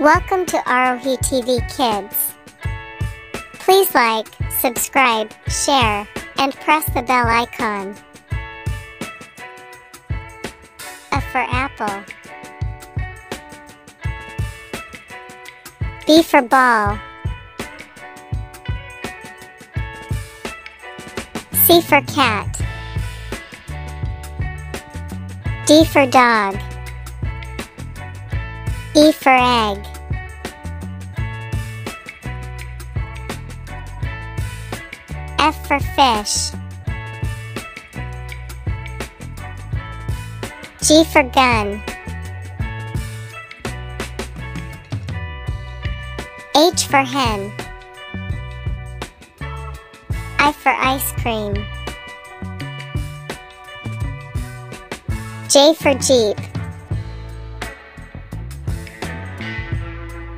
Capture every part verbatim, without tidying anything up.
Welcome to Arohi T V Kids. Please like, subscribe, share, and press the bell icon. A for apple. B for ball. C for cat. D for dog. E for egg. F for fish. G for gun. H for hen. I for ice cream. J for jeep.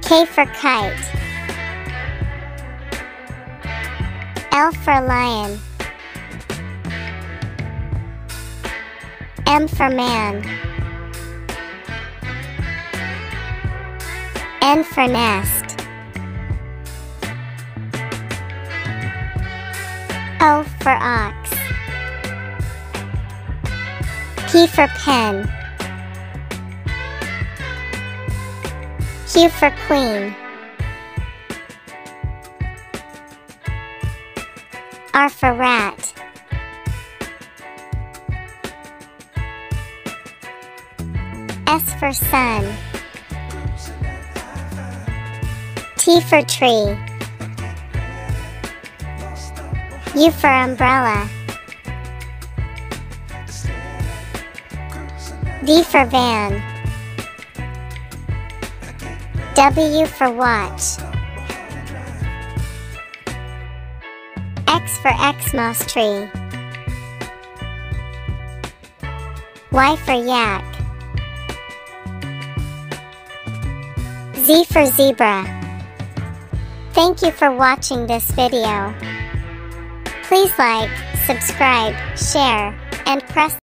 K for kite. L for lion. M for man. N for nest. O for ox. P for pen. Q for queen. R for rat. S for sun. T for tree. U for umbrella. V for van. W for watch. X for Xmas tree. Y for yak. Z for zebra. Thank you for watching this video. Please like, subscribe, share, and press